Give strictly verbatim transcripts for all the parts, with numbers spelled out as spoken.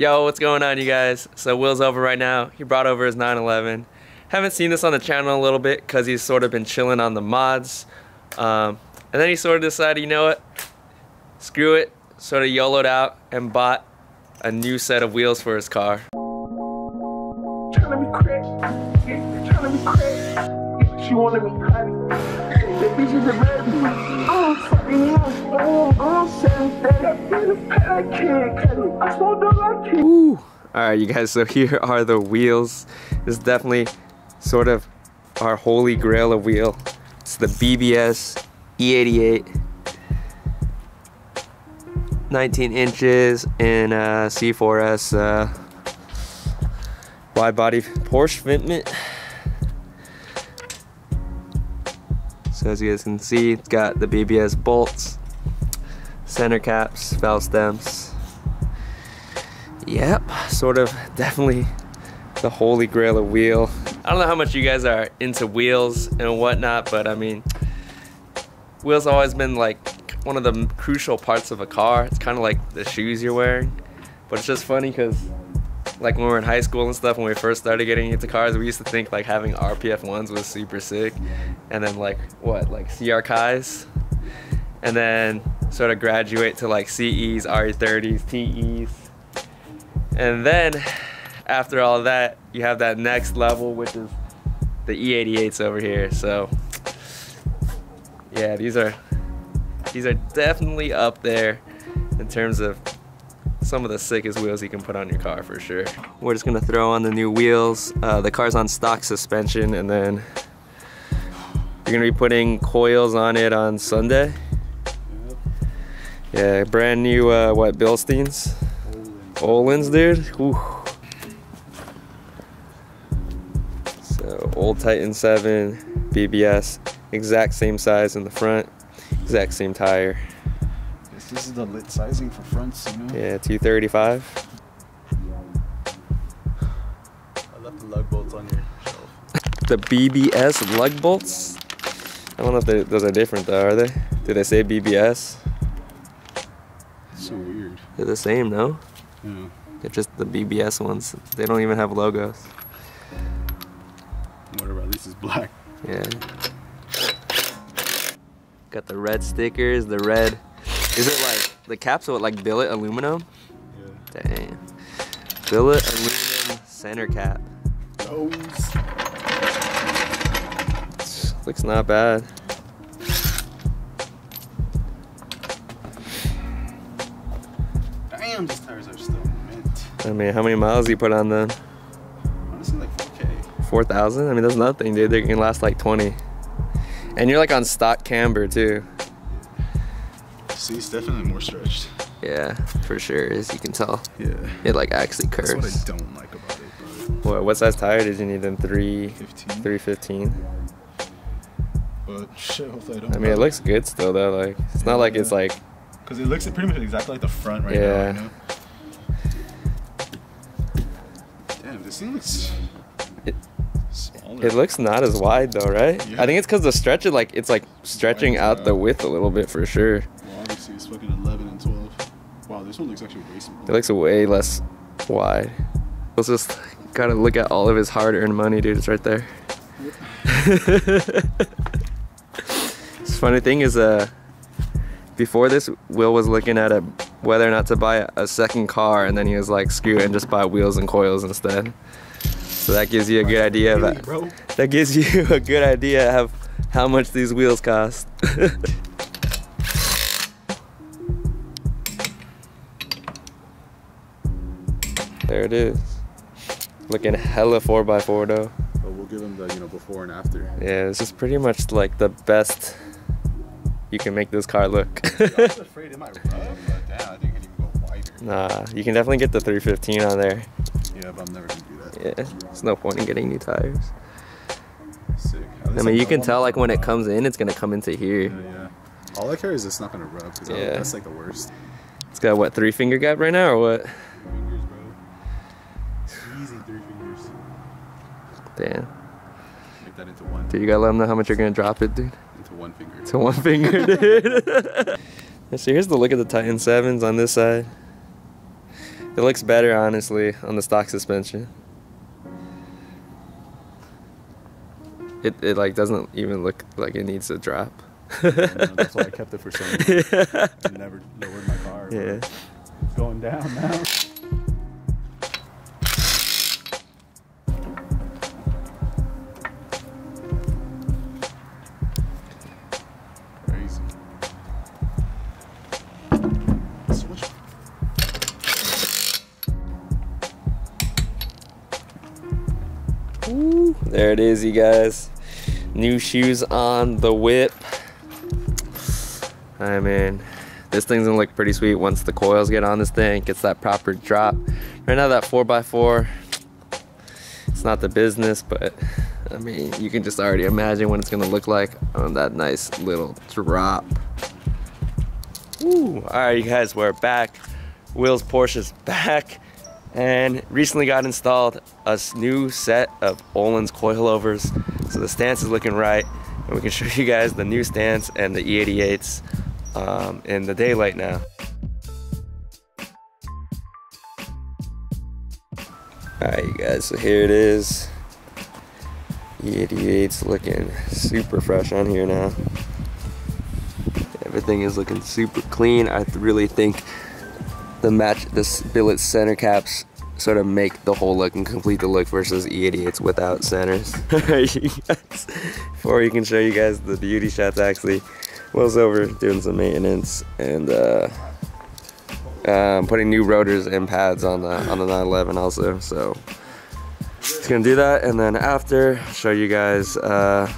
Yo, what's going on, you guys? So Will's over right now. He brought over his nine eleven. Haven't seen this on the channel a little bit because he's sort of been chilling on the mods. Um, and then he sort of decided, you know what? Screw it. Sort of YOLO'd out and bought a new set of wheels for his car. Ooh. All right, you guys, so here are the wheels. This is definitely sort of our holy grail of wheel. It's the B B S E eighty-eight, nineteen inches in uh, C four S uh, wide body Porsche fitment. So as you guys can see, it's got the B B S bolts, center caps, valve stems. Yep, sort of definitely the holy grail of wheel. I don't know how much you guys are into wheels and whatnot, but I mean, wheels have always been like one of the crucial parts of a car. It's kind of like the shoes you're wearing. But it's just funny because like when we were in high school and stuff, when we first started getting into cars, we used to think like having R P F ones was super sick. And then like, what, like C R Ks? And then sort of graduate to like C Es, R E thirties, T Es. And then after all that, you have that next level, which is the E eighty-eights over here. So yeah, these are, these are definitely up there in terms of some of the sickest wheels you can put on your car for sure. We're just gonna throw on the new wheels. Uh, the car's on stock suspension, and then you're gonna be putting coils on it on Sunday. Yeah, brand new, uh, what, Bilsteins? Ohlins, dude. Ooh. So, old Titan seven, B B S, exact same size in the front, exact same tire. This is the lit sizing for fronts, you know? Yeah, two thirty-five. I left the lug bolts on your shelf. The B B S lug bolts? I don't know if they, those are different though, are they? Do they say B B S? That's so weird. They're the same, no? Yeah. They're just the B B S ones. They don't even have logos. Whatever, at least it's black. Yeah. Got the red stickers, the red. Is it like the caps are like billet aluminum? Yeah. Damn. Billet aluminum center cap. Nose. Looks not bad. Damn, these tires are still mint. I mean, how many miles do you put on them? Honestly, like four K. four thousand? I mean, that's nothing, dude. They can last like twenty. And you're like on stock camber too. See, it's definitely more stretched. Yeah, for sure, as you can tell. Yeah. It like actually curves. That's what I don't like about it, bro. What, what size tire did you need then? three fifteen? three fifteen. But shit, hopefully I don't. I mean, know. It looks good still though. Like, it's yeah, not like yeah. It's like. Because it looks pretty much exactly like the front right yeah. now. Yeah. Damn, this thing looks it, smaller. It looks not as wide though, right? Yeah. I think it's because the stretch, it like, it's like stretching it's wide, out yeah. the width a little bit for sure. It's fucking eleven and twelve. Wow, this one looks actually way smaller. It looks way less wide. Let's just gotta look at all of his hard-earned money, dude. It's right there. Yep. This funny thing is, uh, before this, Will was looking at a, whether or not to buy a second car, and then he was like, "Screw it, and just buy wheels and coils instead." So that gives you a good idea of that. That gives you a good idea of how much these wheels cost. There it is. Looking hella four by four though. But we'll give them the, you know, before and after. Yeah, this is pretty much like the best you can make this car look. Dude, I was afraid it might rub, but damn, I think it even go wider. Nah, you can definitely get the three fifteen on there. Yeah, but I'm never gonna do that. Yeah, there's no point in getting new tires. Sick. I mean, you can tell like when it comes in, it's gonna come into here. Yeah, yeah. All I care is it's not gonna rub, because yeah. that's like the worst. It's got what, three finger gap right now or what? Damn. Make that into one. Dude, you gotta let them know how much you're gonna drop it, dude. Into one finger. To one finger, dude. So here's the look at the Titan sevens on this side. It It looks better, honestly, on the stock suspension. It, it like doesn't even look like it needs a drop. No, that's why I kept it for so long. Yeah. I never lowered my car. Yeah. It's going down now. There it is, you guys. New shoes on the whip. I mean, this thing's gonna look pretty sweet once the coils get on this thing, gets that proper drop. Right now, that four by four, it's not the business, but I mean, you can just already imagine what it's gonna look like on that nice little drop. Ooh, all right, you guys, we're back. Will's Porsche's back. And recently got installed a new set of Ohlins coilovers, so the stance is looking right, and we can show you guys the new stance and the E eighty-eights um, in the daylight now. All right, you guys, so here it is. E eighty-eight's looking super fresh on here now. Everything is looking super clean. I really think the match, this billet center caps sort of make the whole look and complete the look versus E eighty-eights without centers. Alright, you guys, before we can show you guys the beauty shots, actually, Will's over doing some maintenance and uh, um, putting new rotors and pads on the on the nine eleven also. So he's gonna do that, and then after, show you guys uh,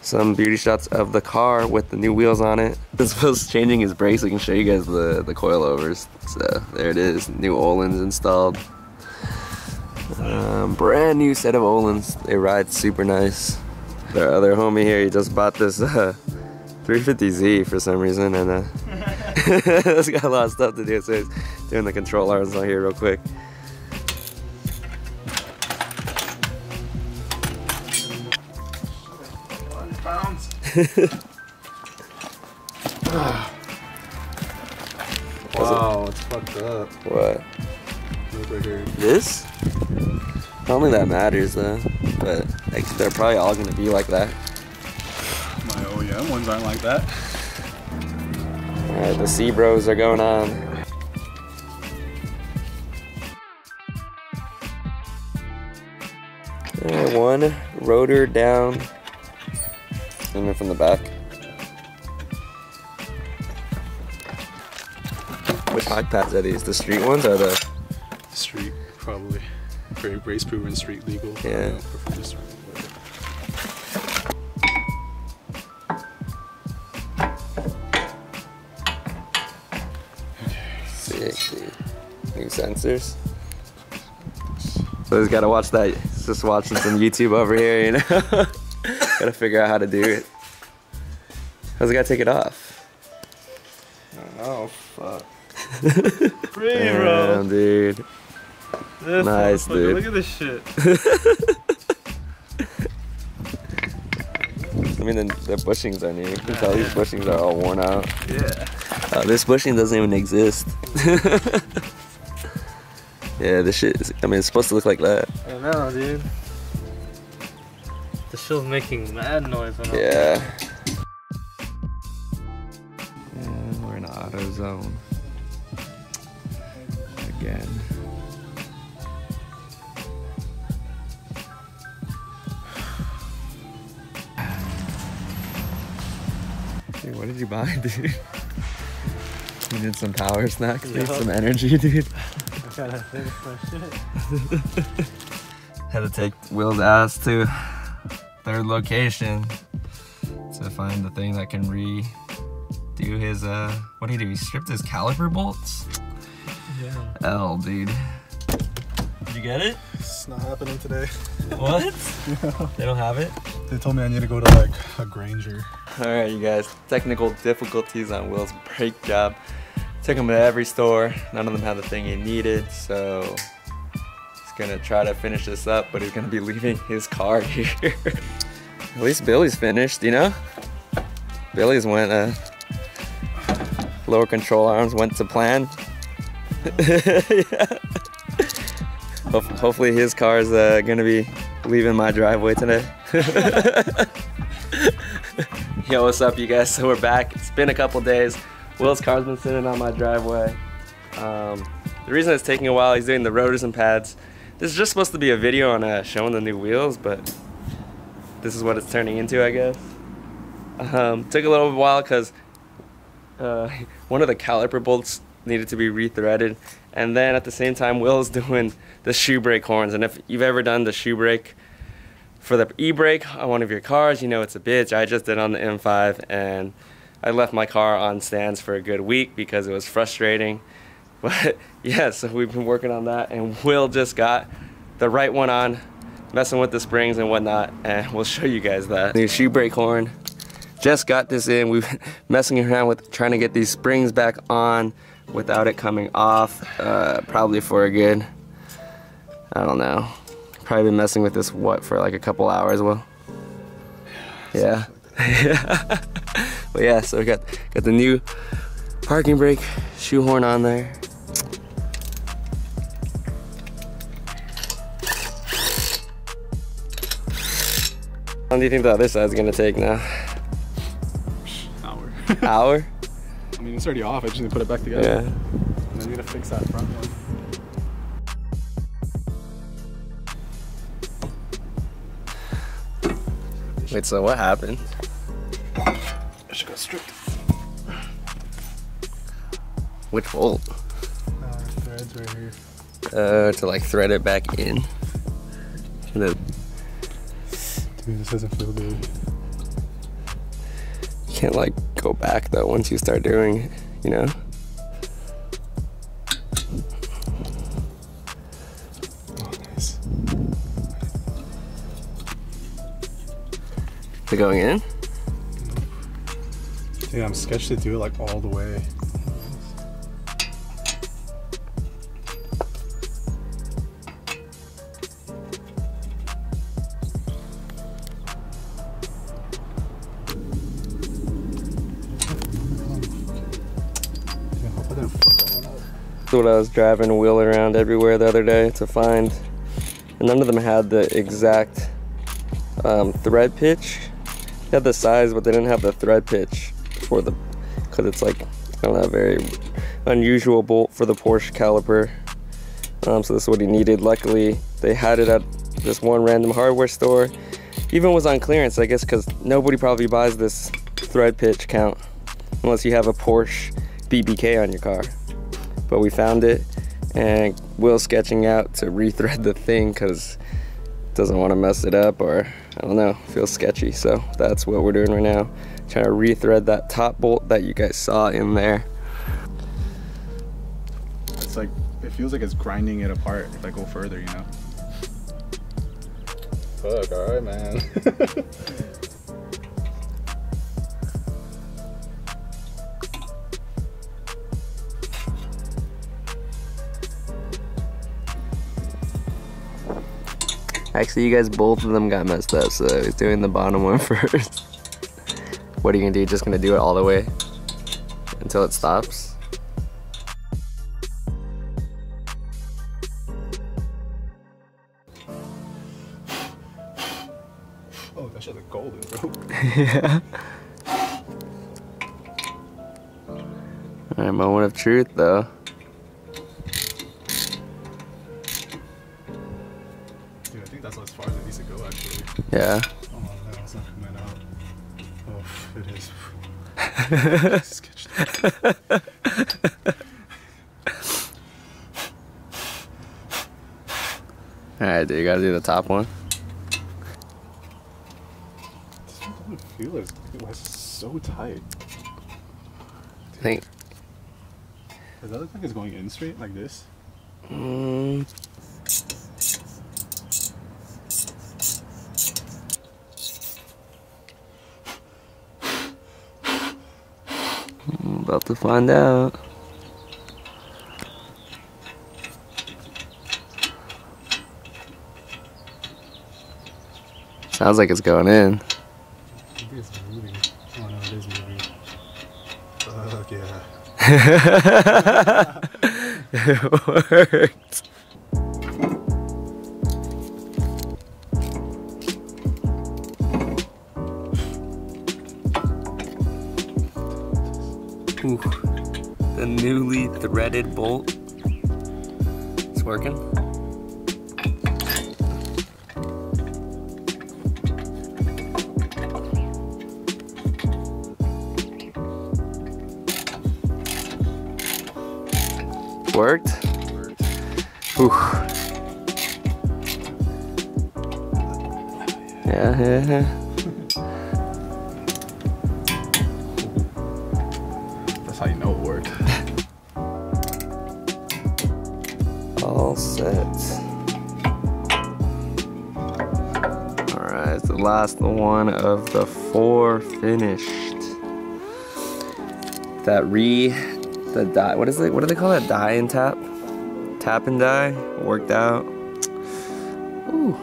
some beauty shots of the car with the new wheels on it. This was changing his brakes, we can show you guys the, the coilovers. So there it is, new Ohlins installed. Um, brand new set of Ohlins, they ride super nice. Our other homie here, he just bought this uh, three fifty Z for some reason, and uh, it's got a lot of stuff to do, so he's doing the control arms on here real quick. Wow, it's fucked up. What? This? I don't think that matters though, but like, they're probably all gonna be like that. My O E M ones aren't like that. Alright, the Sea Bros are going on. Right, one rotor down. In from the back. Which hot pads are these? The street ones or the street? Probably very brace proof and street legal. Yeah. Okay. Sick. New sensors. So he's gotta watch that. He's just watching some YouTube over here, you know. Gotta figure out how to do it. How's it gotta take it off? I don't know, fuck. Free, bro. Damn, dude. This nice, dude. Look at this shit. I mean, the, the bushings are new. You can tell these bushings are all worn out. Yeah. Uh, this bushing doesn't even exist. Yeah, this shit is, I mean, it's supposed to look like that. I know, dude. The shield's making mad noise when yeah. And we're in AutoZone. Again. Dude, what did you buy, dude? You need some power snacks, dude, some energy, dude. I gotta finish my shit. Had to take Will's ass to third location to find the thing that can redo his uh what did he do? He stripped his caliper bolts? Yeah. L, dude. Did you get it? It's not happening today. What? No. They don't have it? They told me I need to go to like a Granger. Alright, you guys, technical difficulties on Will's brake job. Took him to every store, none of them had the thing he needed, so gonna try to finish this up, but he's gonna be leaving his car here. At least Billy's finished, you know? Billy's went, uh, lower control arms went to plan. Yeah. Ho hopefully his car is uh, going to be leaving my driveway today. Yo, what's up, you guys? So we're back. It's been a couple days. Will's car's been sitting on my driveway. Um, the reason it's taking a while, he's doing the rotors and pads. This is just supposed to be a video on uh, showing the new wheels, but this is what it's turning into, I guess. Um, took a little while because uh, one of the caliper bolts needed to be re-threaded, and then at the same time Will's doing the shoe brake horns. And if you've ever done the shoe brake for the e-brake on one of your cars, you know it's a bitch. I just did on the M five, and I left my car on stands for a good week because it was frustrating. But yeah, so we've been working on that, and Will just got the right one on, messing with the springs and whatnot, and we'll show you guys that. New shoe brake horn. Just got this in. We've been messing around with trying to get these springs back on without it coming off, uh, probably for a good, I don't know, probably been messing with this, what, for like a couple hours, Will? Yeah. Yeah. But yeah, so we got, got the new parking brake shoe horn on there. How long do you think the other side's gonna take now? Hour. Hour? I mean, it's already off. I just need to put it back together. Yeah. And I'm gonna fix that front one. Wait, so what happened? I should go stripped. Which bolt? Uh, threads right here. Uh, to like thread it back in. The... Dude, this doesn't feel good. You can't like go back though once you start doing it, you know? Oh, nice. Is it going in? Dude, I'm sketched to do it like all the way. What I was driving Will around everywhere the other day to find, and none of them had the exact um, thread pitch. They had the size, but they didn't have the thread pitch for the, because it's like, I don't know, a very unusual bolt for the Porsche caliper. Um, so this is what he needed. Luckily, they had it at this one random hardware store. Even was on clearance, I guess, because nobody probably buys this thread pitch count unless you have a Porsche B B K on your car. But we found it, and Will's sketching out to rethread the thing because doesn't want to mess it up, or I don't know, feels sketchy. So that's what we're doing right now, trying to rethread that top bolt that you guys saw in there. It's like, it feels like it's grinding it apart if I go further, you know? Fuck, all right, man. Actually, you guys, both of them got messed up, so he's doing the bottom one first. What are you gonna do? Just gonna do it all the way until it stops? Oh, that shit's golden, bro. Yeah. Alright, moment of truth, though. Yeah. Oh, that was not coming out. Oh, it is. I sketched that. Alright, dude, you gotta do the top one. It doesn't feel as good. Why is it so tight? Dude, think. Does that look like it's going in straight like this? Mm. About to find out. Sounds like it's going in. I think it's moving. Oh no, it is moving. Fuck yeah. It worked. Ooh, the newly threaded bolt. It's working. Worked? Worked. Ooh. Yeah, yeah, yeah. That's how you know it worked. All set. Alright, the last one of the four finished. That re the die what is it what do they call that? Die and tap? Tap and die? Worked out. Ooh.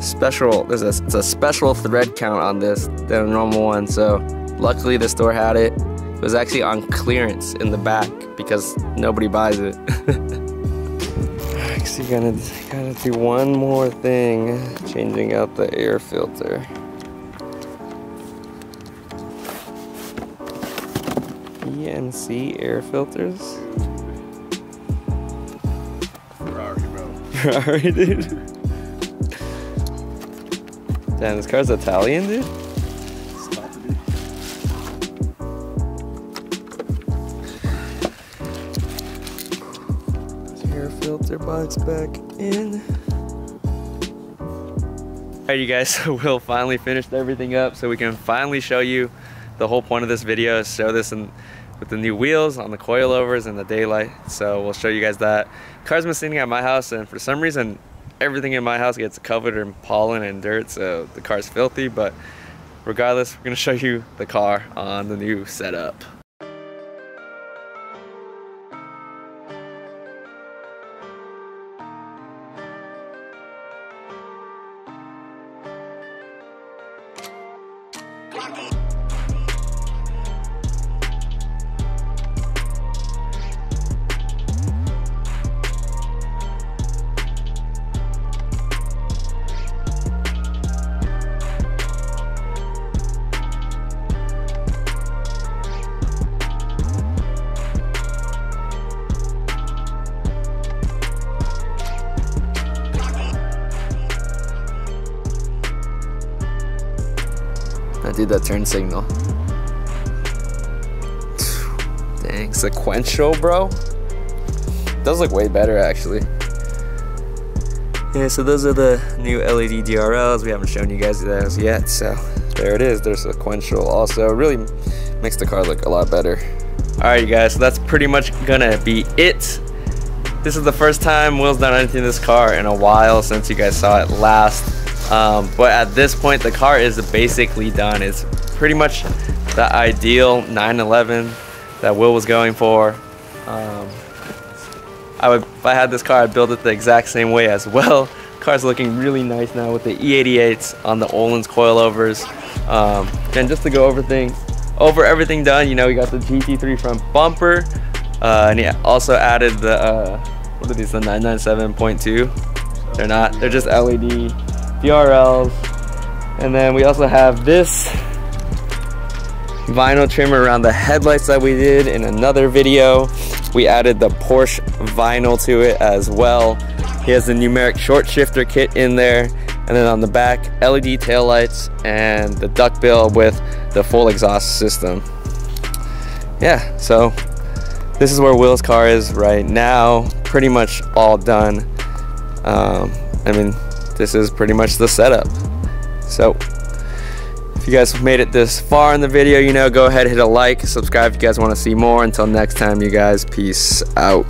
Special there's a it's a special thread count on this than a normal one, so luckily the store had it. It was actually on clearance in the back because nobody buys it. Actually, gonna gotta do one more thing, changing out the air filter. E N C air filters. Ferrari, bro. Ferrari, dude. Damn, this car's Italian, dude. Filter box back in. Alright, you guys, so Will finally finished everything up, so we can finally show you the whole point of this video is show this in, with the new wheels on the coilovers and the daylight. So we'll show you guys that. Car's been sitting at my house, and for some reason everything in my house gets covered in pollen and dirt, so the car's filthy, but regardless, we're gonna show you the car on the new setup. Dude, that turn signal. Dang, sequential, bro. Does look way better, actually. Yeah, so those are the new L E D D R Ls. We haven't shown you guys those yet, so there it is. They're sequential also. Really makes the car look a lot better. All right, you guys, so that's pretty much gonna be it. This is the first time Will's done anything in this car in a while since you guys saw it last. Um, but at this point, the car is basically done. It's pretty much the ideal nine eleven that Will was going for. Um, I would, if I had this car, I'd build it the exact same way as well. Car's looking really nice now with the E eighty-eights on the Ohlins coilovers. Um, and just to go over things, over everything done, you know, we got the G T three front bumper, uh, and yeah, also added the uh, what are these? The nine ninety-seven point two. They're not. They're just L E D. D R Ls, and then we also have this vinyl trimmer around the headlights that we did in another video. We added the Porsche vinyl to it as well. He has the numeric short shifter kit in there, and then on the back, L E D taillights and the duckbill with the full exhaust system. Yeah, so this is where Will's car is right now, pretty much all done. Um, I mean, this is pretty much the setup. So if you guys made it this far in the video, you know, go ahead, hit a like, subscribe if you guys want to see more. Until next time, you guys, peace out.